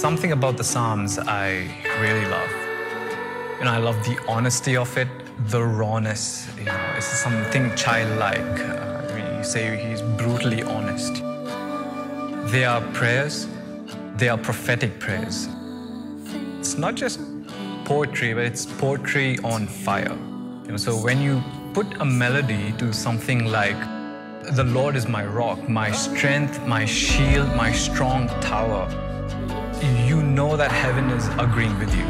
something about the Psalms I really love. You know, I love the honesty of it, the rawness. You know, it's something childlike. You say he's brutally honest. They are prayers. They are prophetic prayers. It's not just poetry, but it's poetry on fire. You know, so when you put a melody to something like, "The Lord is my rock, my strength, my shield, my strong tower," you know that heaven is agreeing with you.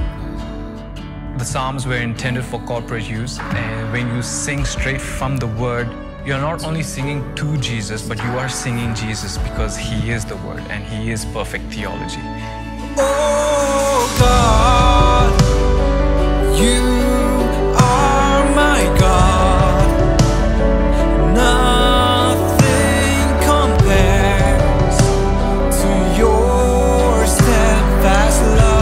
The Psalms were intended for corporate use, and when you sing straight from the Word, you're not only singing to Jesus, but you are singing Jesus because He is the Word and He is perfect theology. Oh God, you are my God. Nothing compares to your steadfast love.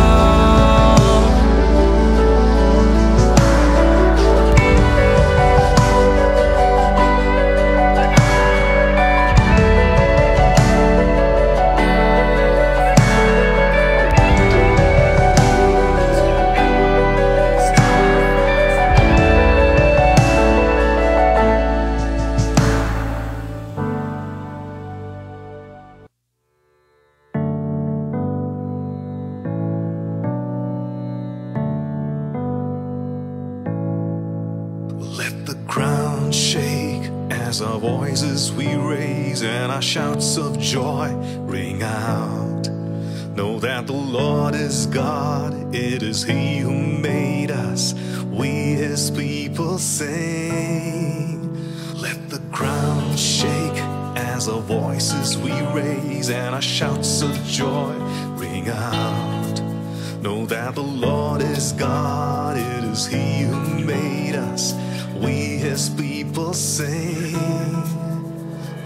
Our shouts of joy ring out. Know that the Lord is God. It is He who made us. We His people sing. Let the ground shake as our voices we raise and our shouts of joy ring out. Know that the Lord is God. It is He who made us. We His people sing.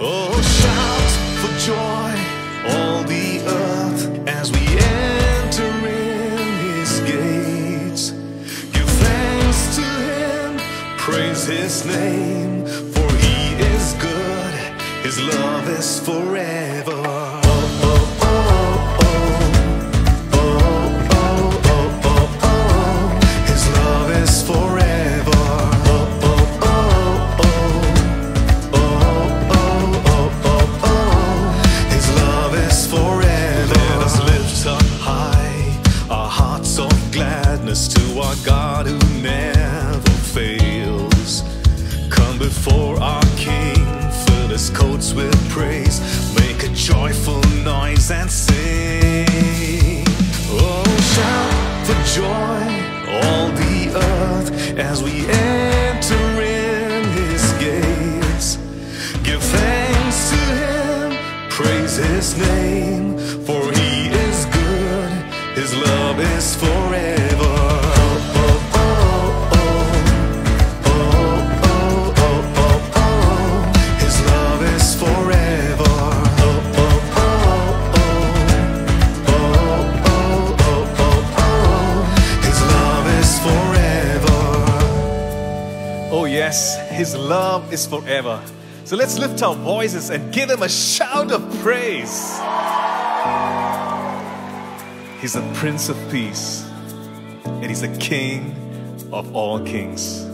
Oh, shout for joy, all the earth, as we enter in His gates. Give thanks to Him, praise His name, for He is good, His love is forever. Oh, oh, oh, oh, oh, oh, oh, oh, oh, oh. His love is forever. To our God who never fails, come before our King, fill His courts with praise, make a joyful noise and sing. Oh, shout for joy, all the earth, as we enter in His gates. Give thanks to Him, praise His name, for He is good, His love is forever. Yes, His love is forever. So let's lift our voices and give Him a shout of praise. He's the Prince of Peace, and He's the King of all kings.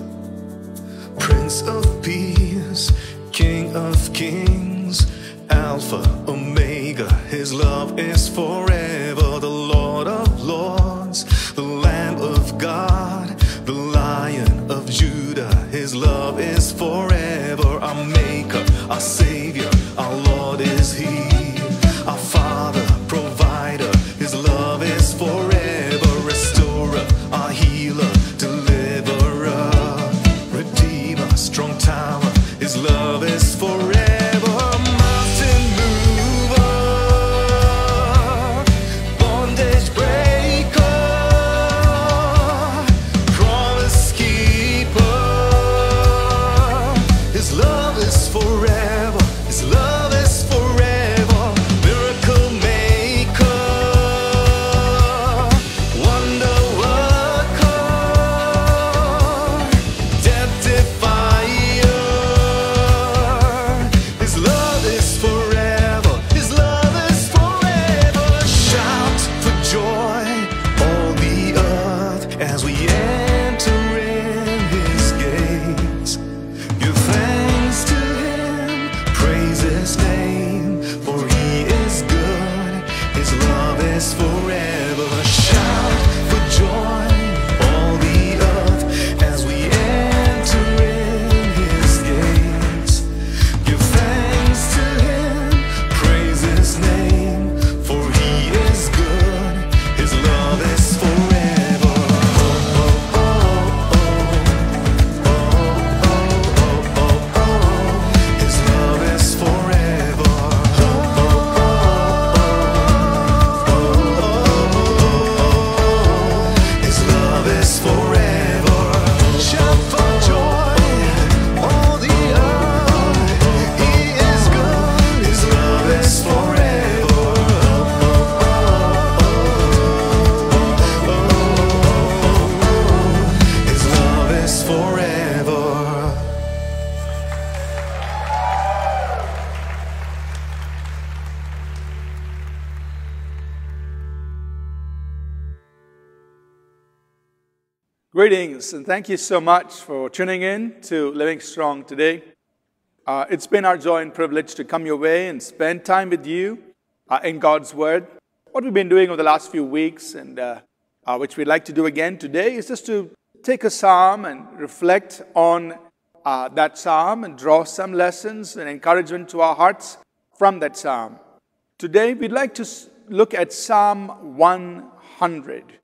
Prince of Peace, King of kings, Alpha, Omega, His love is forever. The Lord of lords, the Lamb of God, the Lion of Judah, His love is forever. Our Maker, our Savior, our Lord is He. Our Father, Provider, His love is forever. Restorer, our Healer, Deliverer, Redeemer, Strong Tower, His love is forever. Mountain Mover, Bondage Breaker, His love is forever. Greetings, and thank you so much for tuning in to Living Strong today. It's been our joy and privilege to come your way and spend time with you in God's Word. What we've been doing over the last few weeks, and which we'd like to do again today, is just to take a psalm and reflect on that psalm and draw some lessons and encouragement to our hearts from that psalm. Today, we'd like to look at Psalm 100.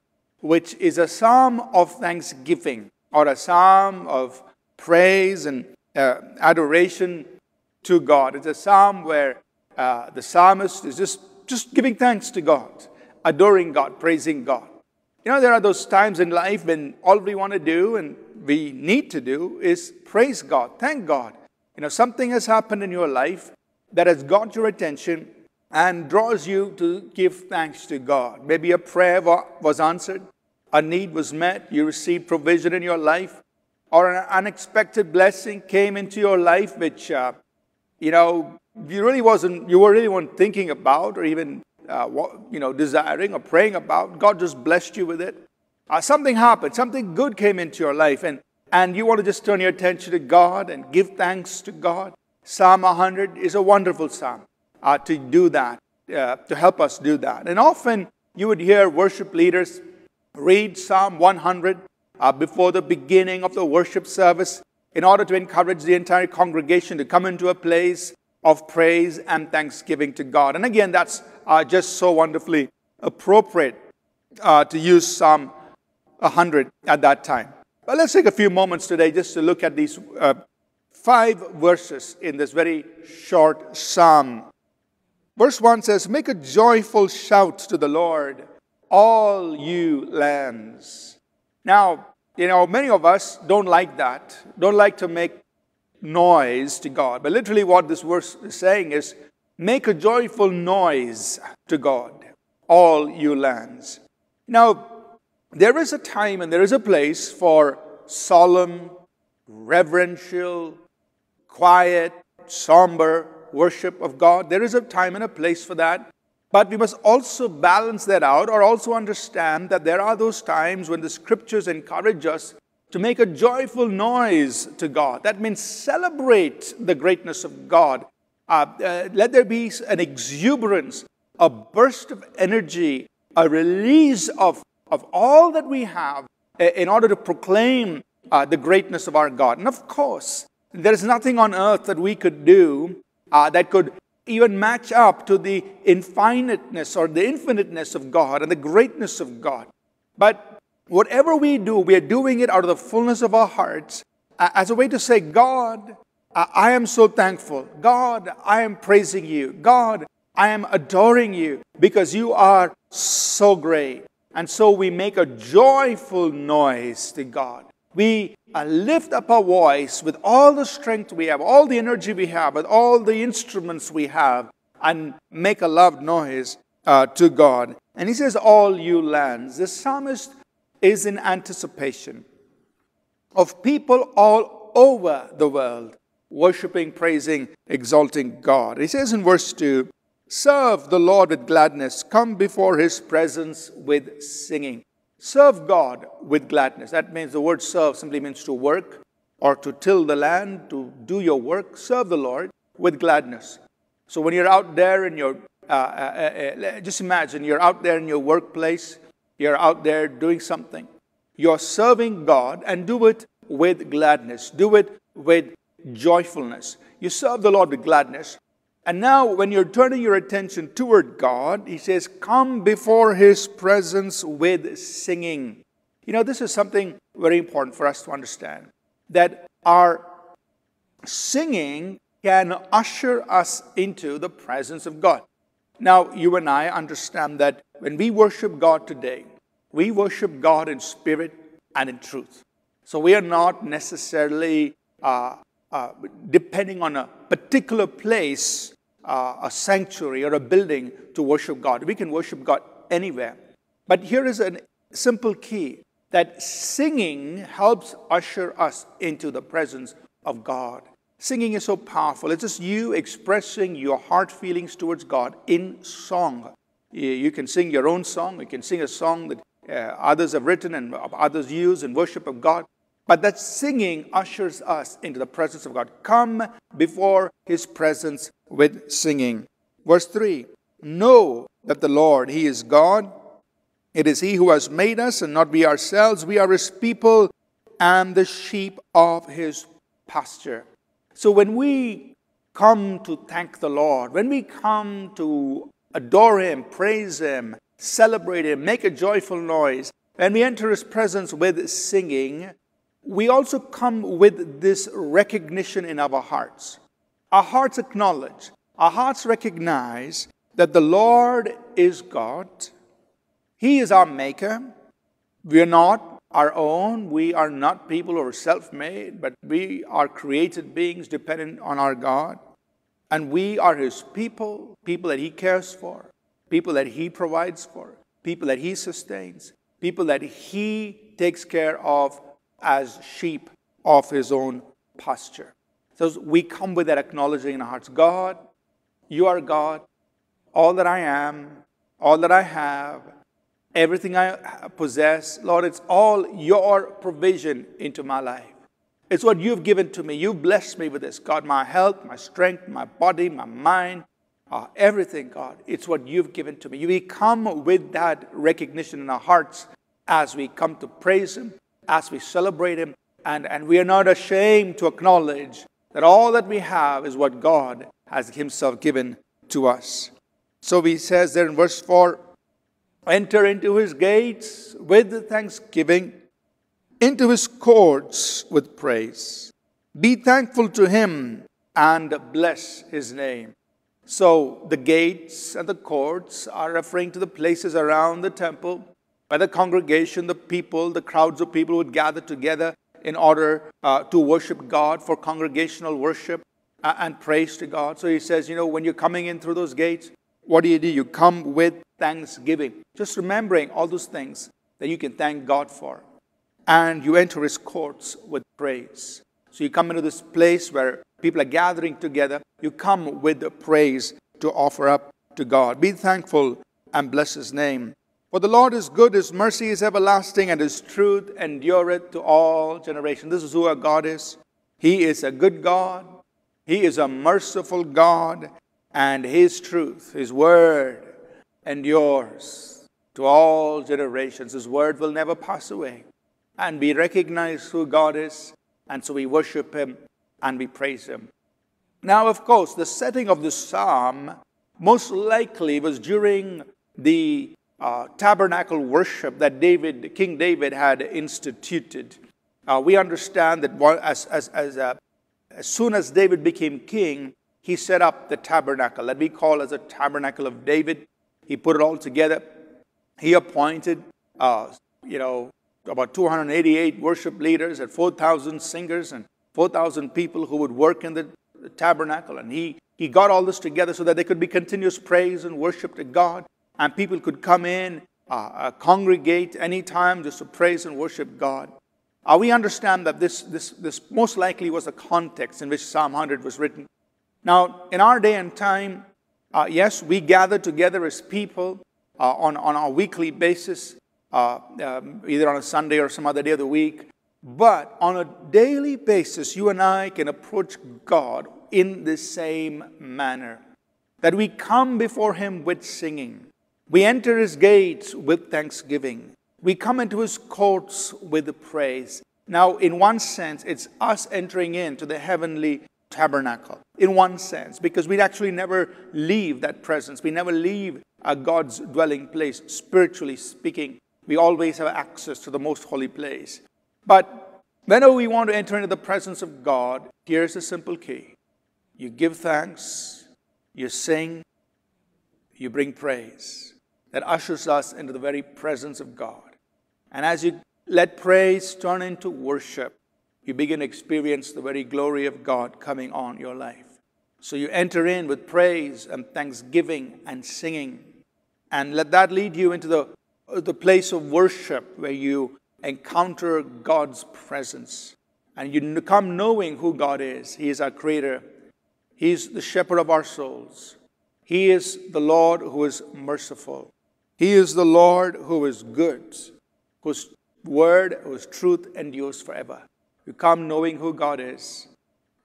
Which is a psalm of thanksgiving or a psalm of praise and adoration to God. It's a psalm where the psalmist is just giving thanks to God, adoring God, praising God. You know, there are those times in life when all we want to do and we need to do is praise God, thank God. You know, something has happened in your life that has got your attention and draws you to give thanks to God. Maybe a prayer was answered, a need was met, you received provision in your life, or an unexpected blessing came into your life, which you really weren't thinking about or even desiring or praying about. God just blessed you with it. Something happened, something good came into your life, and you want to just turn your attention to God and give thanks to God. Psalm 100 is a wonderful psalm. To do that, to help us do that. And often you would hear worship leaders read Psalm 100 before the beginning of the worship service in order to encourage the entire congregation to come into a place of praise and thanksgiving to God. And again, that's just so wonderfully appropriate to use Psalm 100 at that time. But let's take a few moments today just to look at these 5 verses in this very short psalm. Verse 1 says, "Make a joyful shout to the Lord, all you lands." Now, you know, many of us don't like that, don't like to make noise to God. But literally what this verse is saying is, make a joyful noise to God, all you lands. Now, there is a time and there is a place for solemn, reverential, quiet, somber worship of God. There is a time and a place for that, but we must also balance that out, or also understand that there are those times when the scriptures encourage us to make a joyful noise to God. That means celebrate the greatness of God. Let there be an exuberance, a burst of energy, a release of all that we have in order to proclaim the greatness of our God. And of course, there is nothing on earth that we could do that could even match up to the infiniteness or the infiniteness of God and the greatness of God. But whatever we do, we are doing it out of the fullness of our hearts as a way to say, God, I am so thankful. God, I am praising you. God, I am adoring you because you are so great. And so we make a joyful noise to God. We lift up our voice with all the strength we have, all the energy we have, with all the instruments we have, and make a loud noise to God. And he says, all you lands. The psalmist is in anticipation of people all over the world worshiping, praising, exalting God. He says in verse 2, serve the Lord with gladness, come before his presence with singing. Serve God with gladness. That means the word serve simply means to work or to till the land, to do your work. Serve the Lord with gladness. So when you're out there in your, just imagine you're out there in your workplace, you're out there doing something. You're serving God, and do it with gladness. Do it with joyfulness. You serve the Lord with gladness. And now when you're turning your attention toward God, he says, come before his presence with singing. You know, this is something very important for us to understand, that our singing can usher us into the presence of God. Now, you and I understand that when we worship God today, we worship God in spirit and in truth. So we are not necessarily depending on a particular place, a sanctuary or a building to worship God. We can worship God anywhere. But here is a simple key, that singing helps usher us into the presence of God. Singing is so powerful. It's just you expressing your heart feelings towards God in song. You can sing your own song. You can sing a song that others have written and others use in worship of God. But that singing ushers us into the presence of God. Come before His presence with singing. Verse 3, know that the Lord, He is God. It is He who has made us and not we ourselves. We are His people and the sheep of His pasture. So when we come to thank the Lord, when we come to adore Him, praise Him, celebrate Him, make a joyful noise, when we enter His presence with singing, we also come with this recognition in our hearts. Our hearts acknowledge, our hearts recognize that the Lord is God. He is our Maker. We are not our own. We are not people who are self-made, but we are created beings dependent on our God. And we are His people, people that He cares for, people that He provides for, people that He sustains, people that He takes care of as sheep of His own pasture. So we come with that acknowledging in our hearts. God, You are God. All that I am, all that I have, everything I possess, Lord, it's all Your provision into my life. It's what You've given to me. You've blessed me with this, God. My health, my strength, my body, my mind, everything, God. It's what You've given to me. We come with that recognition in our hearts as we come to praise Him, as we celebrate Him. And we are not ashamed to acknowledge that all that we have is what God has Himself given to us. So He says there in verse 4, enter into His gates with thanksgiving, into His courts with praise. Be thankful to Him and bless His name. So the gates and the courts are referring to the places around the temple where the congregation, the people, the crowds of people would gather together in order to worship God, for congregational worship and praise to God. So He says, you know, when you're coming in through those gates, what do? You come with thanksgiving. Just remembering all those things that you can thank God for. And you enter His courts with praise. So you come into this place where people are gathering together. You come with the praise to offer up to God. Be thankful and bless His name. For the Lord is good, His mercy is everlasting, and His truth endureth to all generations. This is who our God is. He is a good God. He is a merciful God. And His truth, His word, endures to all generations. His word will never pass away. And we recognize who God is, and so we worship Him and we praise Him. Now, of course, the setting of this psalm most likely was during the tabernacle worship that King David had instituted. We understand that as soon as David became king, he set up the tabernacle that we call as a tabernacle of David. He put it all together. He appointed, about 288 worship leaders and 4,000 singers and 4,000 people who would work in the tabernacle. And he got all this together so that there could be continuous praise and worship to God. And people could come in, congregate anytime just to praise and worship God. We understand that this most likely was the context in which Psalm 100 was written. Now, in our day and time, yes, we gather together as people on a weekly basis, either on a Sunday or some other day of the week. But on a daily basis, you and I can approach God in the same manner, that we come before Him with singing. We enter His gates with thanksgiving. We come into His courts with praise. Now, in one sense, it's us entering into the heavenly tabernacle, in one sense, because we actually never leave that presence. We never leave God's dwelling place, spiritually speaking. We always have access to the most holy place. But whenever we want to enter into the presence of God, here's a simple key. You give thanks, you sing, you bring praise. That ushers us into the very presence of God. And as you let praise turn into worship, you begin to experience the very glory of God coming on your life. So you enter in with praise and thanksgiving and singing. And let that lead you into the place of worship where you encounter God's presence. And you come knowing who God is. He is our Creator. He is the Shepherd of our souls. He is the Lord who is merciful. He is the Lord who is good, whose word, whose truth endures forever. You come knowing who God is,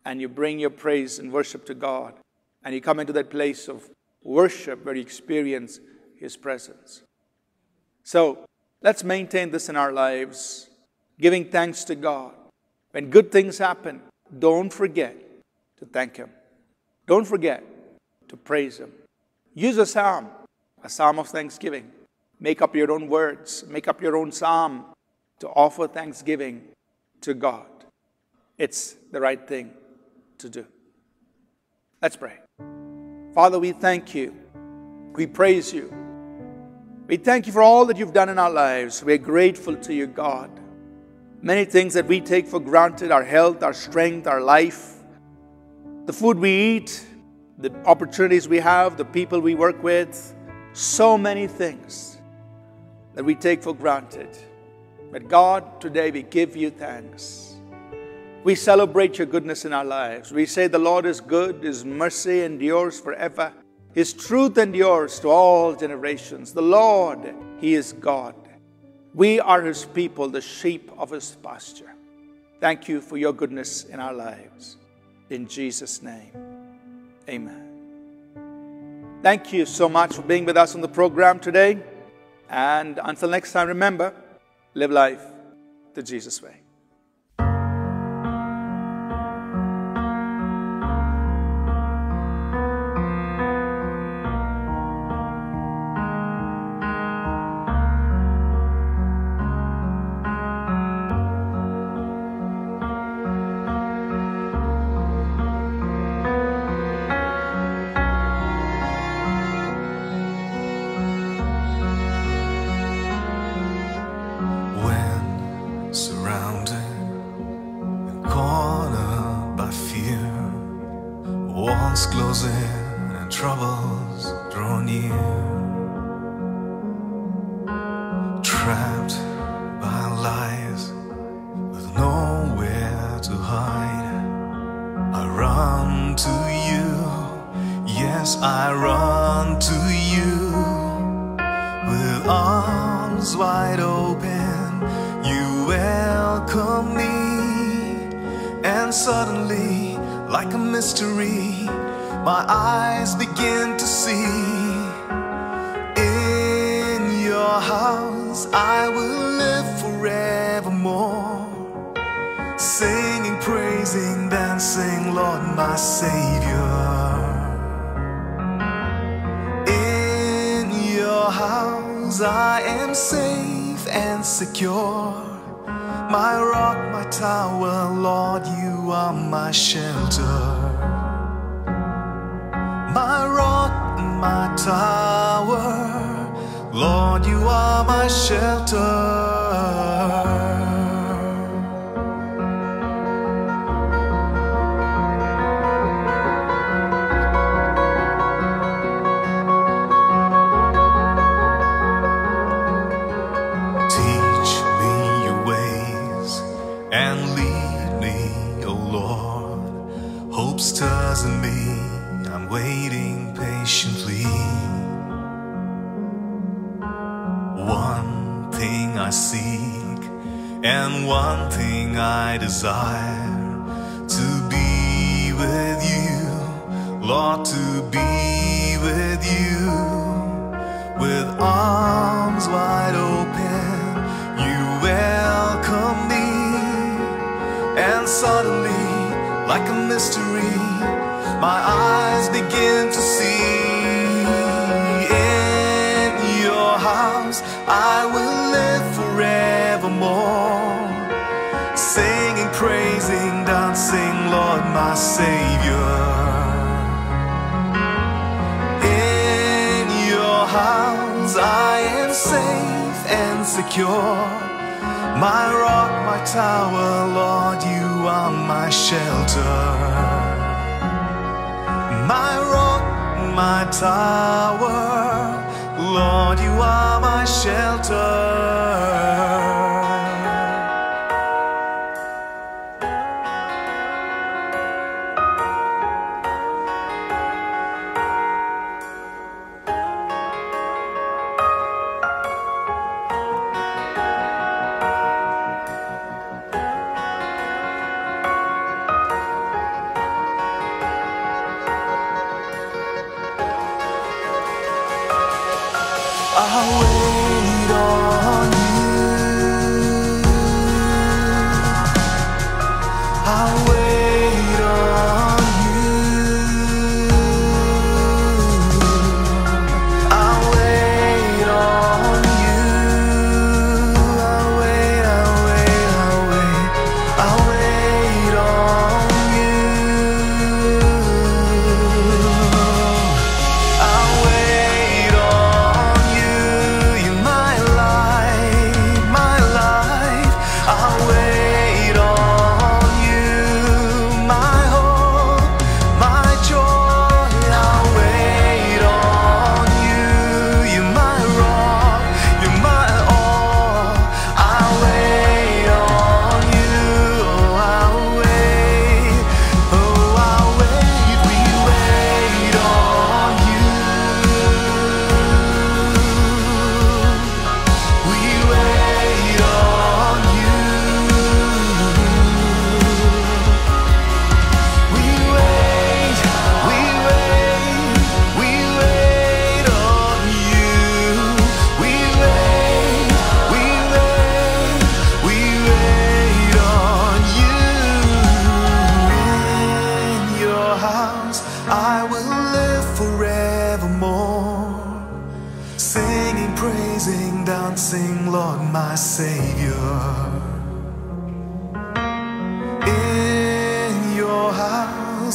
and you bring your praise and worship to God, and you come into that place of worship where you experience His presence. So let's maintain this in our lives, giving thanks to God. When good things happen, don't forget to thank Him. Don't forget to praise Him. Use a psalm of thanksgiving. Make up your own words. Make up your own psalm to offer thanksgiving to God. It's the right thing to do. Let's pray. Father, we thank You. We praise You. We thank You for all that You've done in our lives. We're grateful to You, God. Many things that we take for granted, our health, our strength, our life, the food we eat, the opportunities we have, the people we work with, so many things that we take for granted. But God, today we give You thanks. We celebrate Your goodness in our lives. We say the Lord is good, His mercy endures forever. His truth endures to all generations. The Lord, He is God. We are His people, the sheep of His pasture. Thank You for Your goodness in our lives. In Jesus' name, amen. Thank you so much for being with us on the program today. And until next time, remember, live life the Jesus way.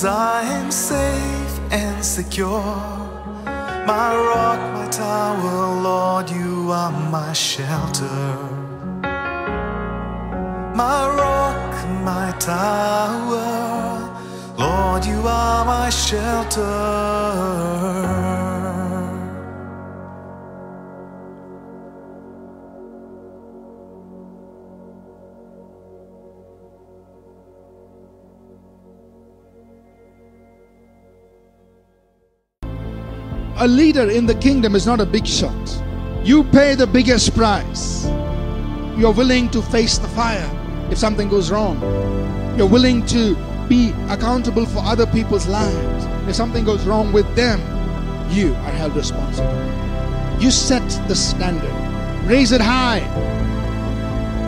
'cause I am safe and secure. My rock, my tower, Lord, you are my shelter. My rock, my tower, Lord, you are my shelter. A leader in the kingdom is not a big shot. You pay the biggest price. You're willing to face the fire if something goes wrong. You're willing to be accountable for other people's lives. If something goes wrong with them, you are held responsible. You set the standard. Raise it high.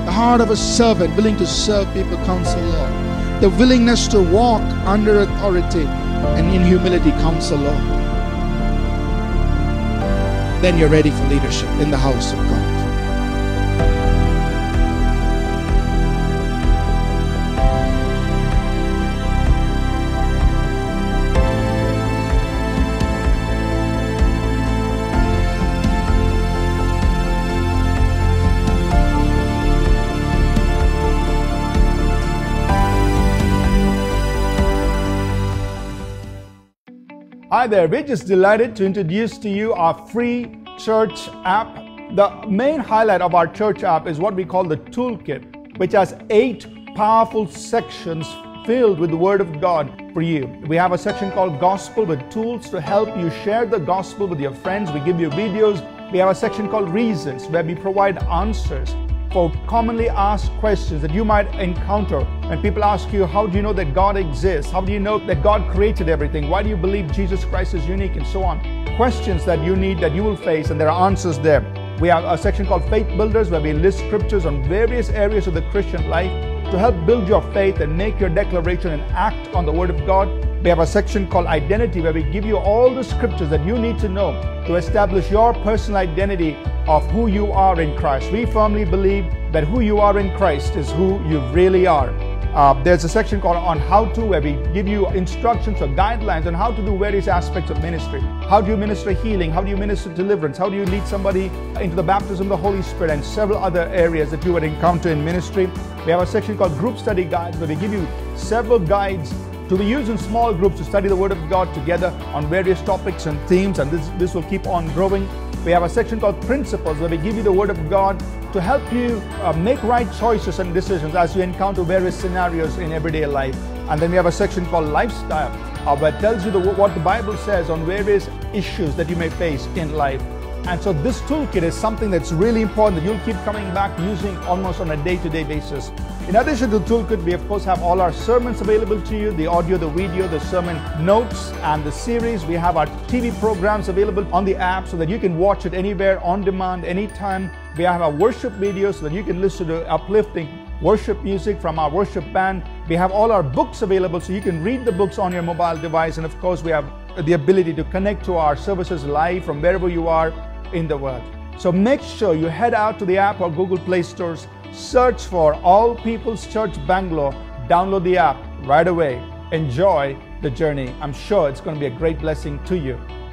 The heart of a servant willing to serve people comes along. The willingness to walk under authority and in humility comes along. Then you're ready for leadership in the house of God. Hi there, we're just delighted to introduce to you our free church app. The main highlight of our church app is what we call the toolkit, which has 8 powerful sections filled with the Word of God for you. We have a section called Gospel with tools to help you share the gospel with your friends. We give you videos. We have a section called Reasons, where we provide answers for commonly asked questions that you might encounter when people ask you, how do you know that God exists? How do you know that God created everything? Why do you believe Jesus Christ is unique? And so on. Questions that you need, that you will face, and there are answers there. We have a section called Faith Builders, where we list scriptures on various areas of the Christian life to help build your faith and make your declaration and act on the Word of God. We have a section called Identity, where we give you all the scriptures that you need to know to establish your personal identity of who you are in Christ. We firmly believe that who you are in Christ is who you really are. There's a section called on how to, where we give you instructions or guidelines on how to do various aspects of ministry. How do you minister healing? How do you minister deliverance? How do you lead somebody into the baptism of the Holy Spirit? And several other areas that you would encounter in ministry. We have a section called Group Study Guides, where we give you several guides to be used in small groups to study the Word of God together on various topics and themes, and this will keep on growing. We have a section called Principles, where we give you the Word of God to help you make right choices and decisions as you encounter various scenarios in everyday life. And then we have a section called Lifestyle, where it tells you what the Bible says on various issues that you may face in life. And so this toolkit is something that's really important that you'll keep coming back using almost on a day-to-day basis. In addition to the toolkit, we of course have all our sermons available to you, the audio, the video, the sermon notes, and the series. We have our TV programs available on the app so that you can watch it anywhere, on demand, anytime. We have our worship videos so that you can listen to uplifting worship music from our worship band. We have all our books available so you can read the books on your mobile device. And of course, we have the ability to connect to our services live from wherever you are in the world. So make sure you head out to the app or Google Play stores, search for All Peoples Church Bangalore, download the app right away. Enjoy the journey. I'm sure it's going to be a great blessing to you.